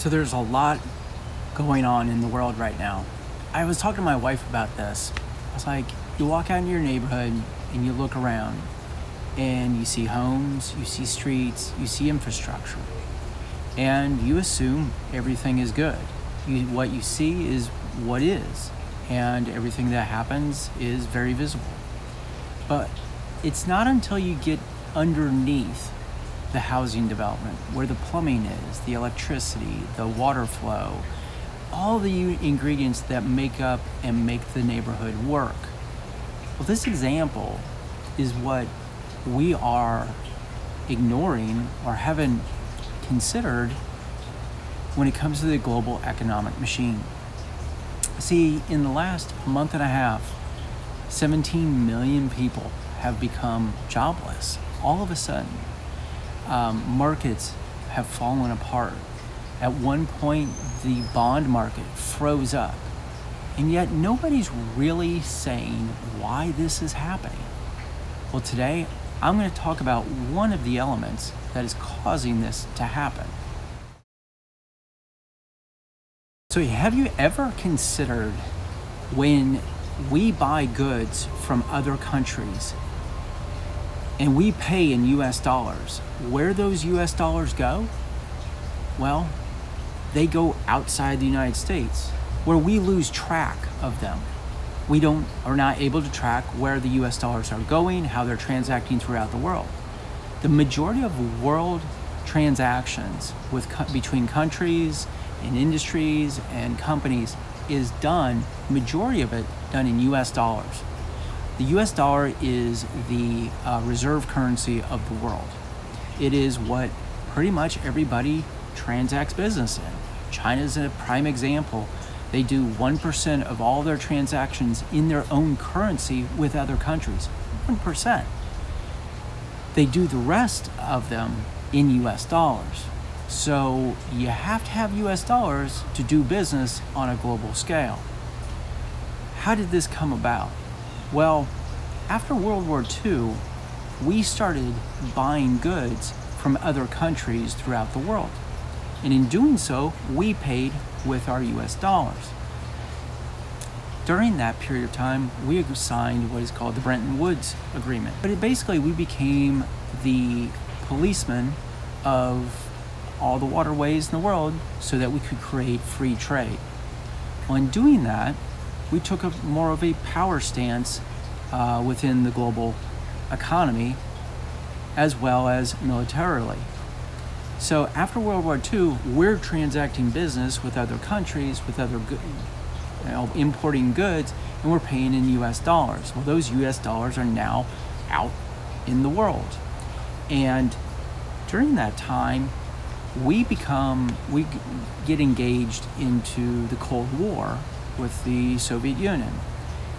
So there's a lot going on in the world right now. I was talking to my wife about this. I was like, you walk out into your neighborhood and you look around and you see homes, you see streets, you see infrastructure, and you assume everything is good. What you see is what is, and everything that happens is very visible. But it's not until you get underneath the housing development, where the plumbing is, the electricity, the water flow, all the ingredients that make up and make the neighborhood work. Well, this example is what we are ignoring or haven't considered when it comes to the global economic machine. See, in the last month and a half, 17 million people have become jobless. All of a sudden, markets have fallen apart. At one point, the bond market froze up. And yet nobody's really saying why this is happening. Well, today, I'm going to talk about one of the elements that is causing this to happen. So have you ever considered when we buy goods from other countries and we pay in US dollars, where those US dollars go? Well, they go outside the United States, where we lose track of them. We are not able to track where the US dollars are going, how they're transacting throughout the world. The majority of world transactions between countries and industries and companies is done, majority of it done in US dollars. The US dollar is the reserve currency of the world. It is what pretty much everybody transacts business in. China's a prime example. They do 1% of all their transactions in their own currency with other countries, 1%. They do the rest of them in US dollars. So you have to have US dollars to do business on a global scale. How did this come about? Well, after World War II, we started buying goods from other countries throughout the world. And in doing so, we paid with our US dollars. During that period of time, we signed what is called the Bretton Woods Agreement. But it basically, we became the policeman of all the waterways in the world so that we could create free trade. Well, in doing that, we took more of a power stance within the global economy as well as militarily. So after World War II, we're transacting business with other countries, with other importing goods, and we're paying in US dollars. Well, those US dollars are now out in the world. And during that time, we get engaged into the Cold War with the Soviet Union.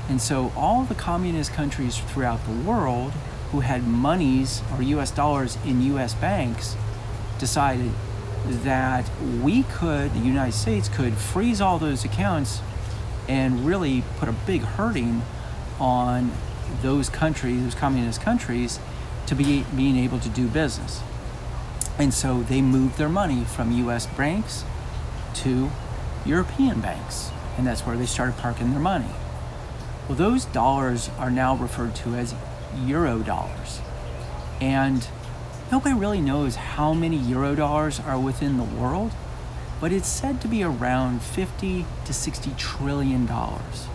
And so all the communist countries throughout the world who had monies or US dollars in US banks decided that the United States could freeze all those accounts and really put a big hurting on those countries, those communist countries, to be being able to do business. And so they moved their money from US banks to European banks. And that's where they started parking their money. Well, those dollars are now referred to as Eurodollars. And nobody really knows how many Eurodollars are within the world, but it's said to be around 50 to 60 trillion dollars.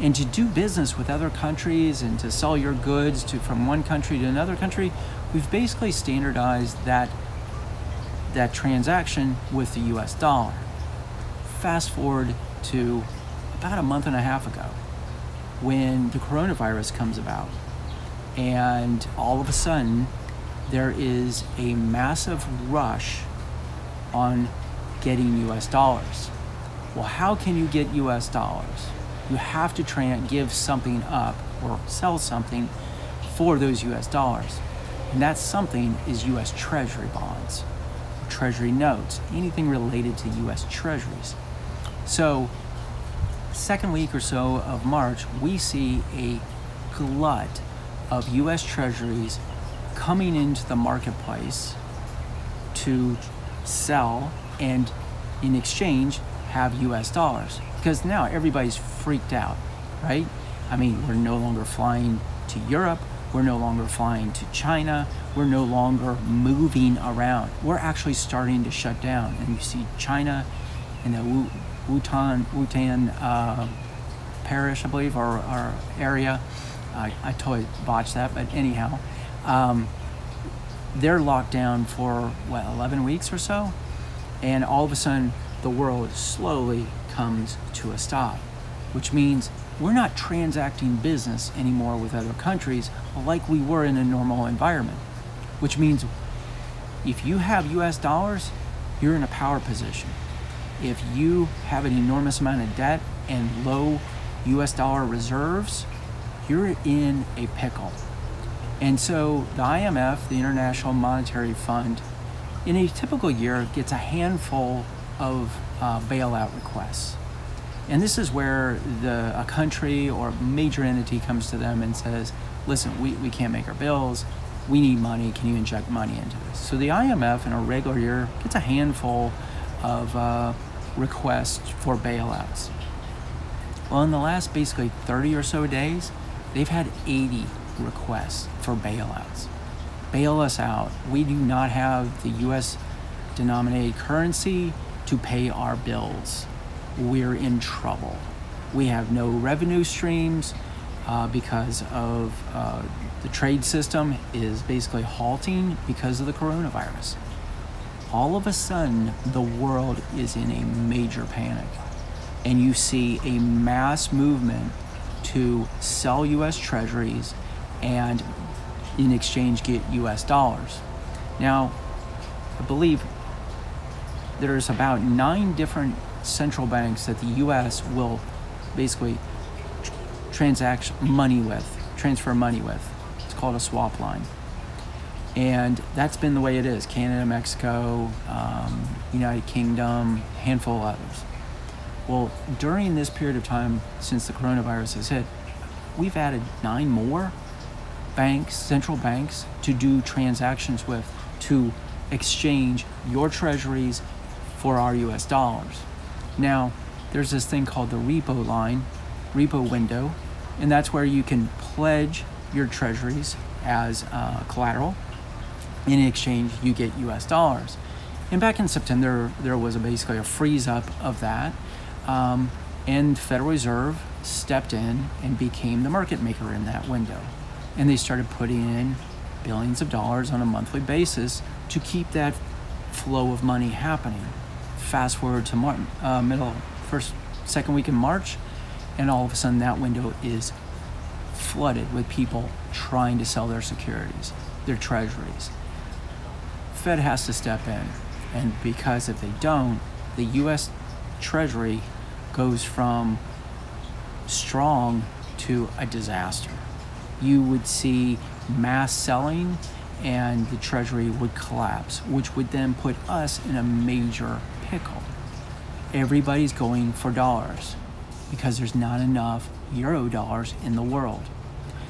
And to do business with other countries and to sell your goods from one country to another country, we've basically standardized that transaction with the US dollar. Fast forward to about a month and a half ago when the coronavirus comes about, and all of a sudden there is a massive rush on getting US dollars. Well, how can you get US dollars? You have to give something up or sell something for those US dollars. And that something is U.S. Treasury bonds, Treasury notes, anything related to U.S. Treasuries. So, second week or so of March, we see a glut of U.S. Treasuries coming into the marketplace to sell and in exchange have U.S. dollars, because now everybody's freaked out, right? I mean, we're no longer flying to Europe. We're no longer flying to China. We're no longer moving around. We're actually starting to shut down. And you see China and the Wuhan parish, I believe, or area. I totally botched that, but anyhow, they're locked down for, what, 11 weeks or so? And all of a sudden, the world slowly comes to a stop, which means we're not transacting business anymore with other countries like we were in a normal environment, which means if you have US dollars, you're in a power position. If you have an enormous amount of debt and low US dollar reserves, you're in a pickle. And so the IMF, the International Monetary Fund, in a typical year gets a handful of bailout requests. And this is where a country or a major entity comes to them and says, listen, we can't make our bills. We need money. Can you inject money into this? So the IMF in a regular year gets a handful of requests for bailouts. Well, in the last basically 30 or so days, they've had 80 requests for bailouts. Bail us out. We do not have the U.S. denominated currency to pay our bills. We're in trouble. We have no revenue streams because of the trade system is basically halting because of the coronavirus. All of a sudden, the world is in a major panic. And you see a mass movement to sell U.S. treasuries and in exchange get U.S. dollars. Now, I believe there's about 9 different central banks that the U.S. will basically transfer money with. It's called a swap line. And that's been the way it is. Canada, Mexico, United Kingdom, handful of others. Well, during this period of time since the coronavirus has hit, we've added 9 more banks, central banks, to do transactions with, to exchange your treasuries for our U.S. dollars. Now, there's this thing called the repo line, repo window, and that's where you can pledge your treasuries as collateral. In exchange, you get U.S. dollars. And back in September, there was basically a freeze up of that, and the Federal Reserve stepped in and became the market maker in that window. And they started putting in billions of dollars on a monthly basis to keep that flow of money happening. Fast forward to second week in March, and all of a sudden that window is flooded with people trying to sell their securities, their treasuries. Fed has to step in, and because if they don't, the U.S. Treasury goes from strong to a disaster. You would see mass selling, and the Treasury would collapse, which would then put us in a major pickle. Everybody's going for dollars because there's not enough Eurodollars in the world.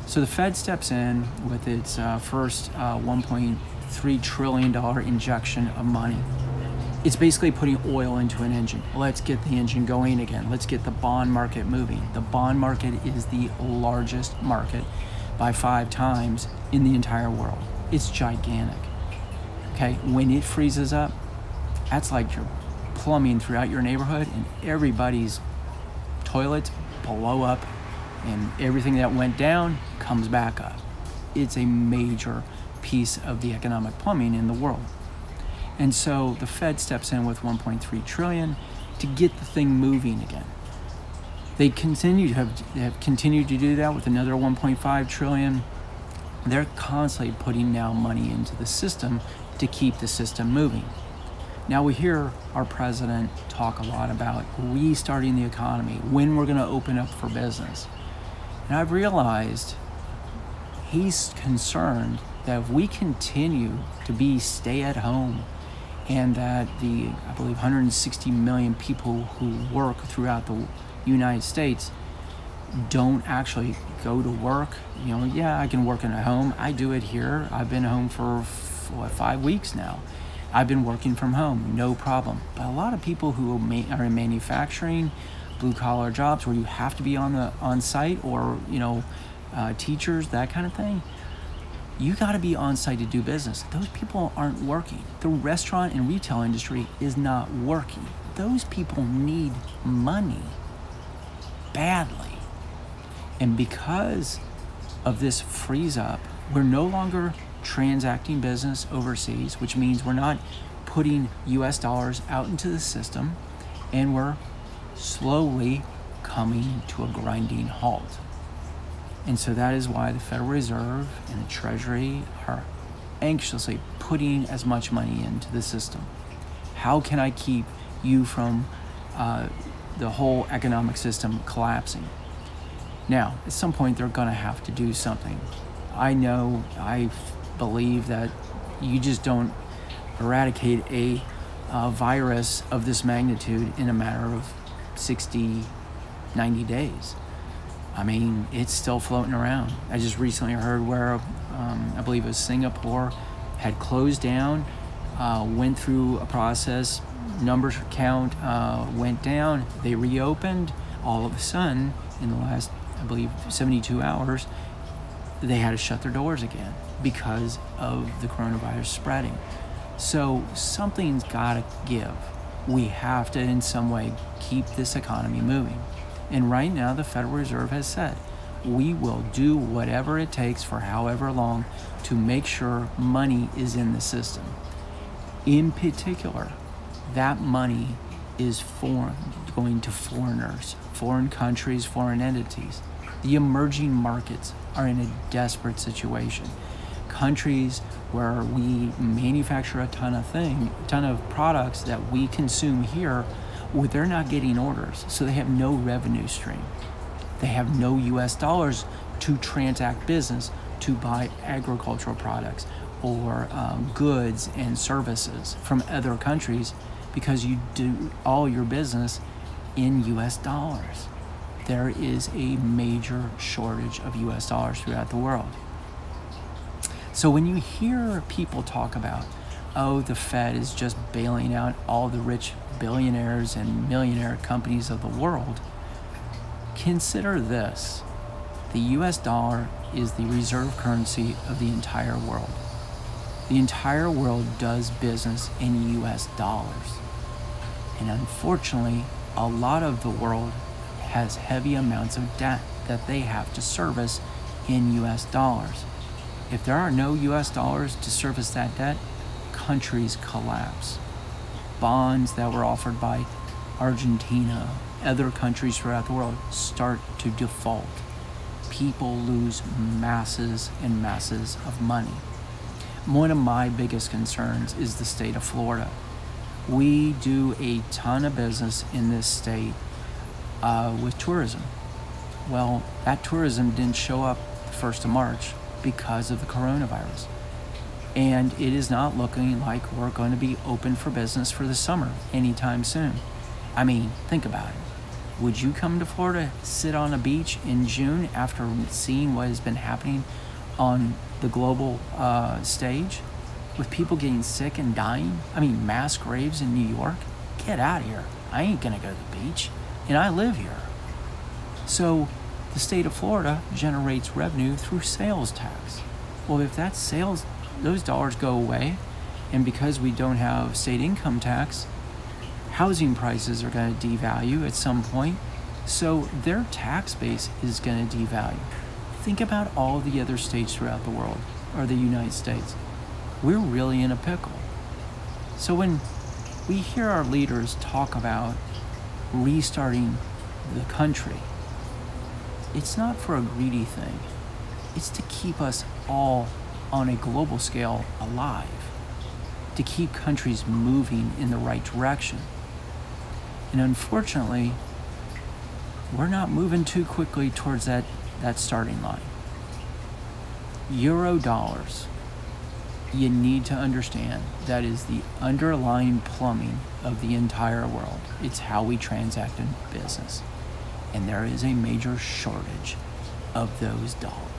So the Fed steps in with its first $1.3 trillion injection of money. It's basically putting oil into an engine. Let's get the engine going again. Let's get the bond market moving. The bond market is the largest market by 5 times in the entire world. It's gigantic. Okay, when it freezes up, that's like your plumbing throughout your neighborhood and everybody's toilets blow up and everything that went down comes back up. It's a major piece of the economic plumbing in the world. And so the Fed steps in with 1.3 trillion to get the thing moving again. They have continued to do that with another 1.5 trillion. They're constantly putting now money into the system to keep the system moving. Now we hear our president talk a lot about restarting the economy, when we're going to open up for business. And I've realized he's concerned that if we continue to be stay at home and that the, I believe, 160 million people who work throughout the United States don't actually go to work. You know, yeah, I can work at home. I do it here. I've been home for 5 weeks now. I've been working from home, no problem. But a lot of people who are in manufacturing, blue collar jobs where you have to be on site, or teachers, that kind of thing, you got to be on site to do business. Those people aren't working. The restaurant and retail industry is not working. Those people need money badly. And because of this freeze up, we're no longer transacting business overseas, which means we're not putting US dollars out into the system, and we're slowly coming to a grinding halt. And so that is why the Federal Reserve and the Treasury are anxiously putting as much money into the system. How can I keep you from the whole economic system collapsing? Now, at some point, they're going to have to do something. I believe that you just don't eradicate a virus of this magnitude in a matter of 60, 90 days. I mean, it's still floating around. I just recently heard where, I believe it was Singapore, had closed down, went through a process, number count went down, they reopened. All of a sudden, in the last, I believe, 72 hours, they had to shut their doors again because of the coronavirus spreading. So something's got to give. We have to, in some way, keep this economy moving. And right now, the Federal Reserve has said, we will do whatever it takes for however long to make sure money is in the system. In particular, that money is foreign, going to foreigners, foreign countries, foreign entities. The emerging markets are in a desperate situation. Countries where we manufacture a ton of products that we consume here, well, they're not getting orders, so they have no revenue stream. They have no US dollars to transact business, to buy agricultural products or goods and services from other countries, because you do all your business in US dollars. There is a major shortage of US dollars throughout the world. So when you hear people talk about, oh, the Fed is just bailing out all the rich billionaires and millionaire companies of the world, consider this. The US dollar is the reserve currency of the entire world. The entire world does business in US dollars. And unfortunately, a lot of the world has heavy amounts of debt that they have to service in US dollars. If there are no US dollars to service that debt, countries collapse. Bonds that were offered by Argentina, other countries throughout the world, start to default. People lose masses and masses of money. One of my biggest concerns is the state of Florida. We do a ton of business in this state with tourism. Well, that tourism didn't show up the 1st of March because of the coronavirus. And it is not looking like we're going to be open for business for the summer anytime soon. I mean, think about it. Would you come to Florida, sit on a beach in June after seeing what has been happening on the global stage, with people getting sick and dying? I mean, mass graves in New York? Get out of here. I ain't gonna go to the beach, and I live here. So the state of Florida generates revenue through sales tax. Well, if that sales, those dollars go away, and because we don't have state income tax, housing prices are gonna devalue at some point, so their tax base is gonna devalue. Think about all the other states throughout the world, or the United States. We're really in a pickle. So when we hear our leaders talk about restarting the country, it's not for a greedy thing. It's to keep us all on a global scale alive, to keep countries moving in the right direction. And unfortunately, we're not moving too quickly towards that starting line. Eurodollars, you need to understand that is the underlying plumbing of the entire world. It's how we transact in business. And there is a major shortage of those dollars.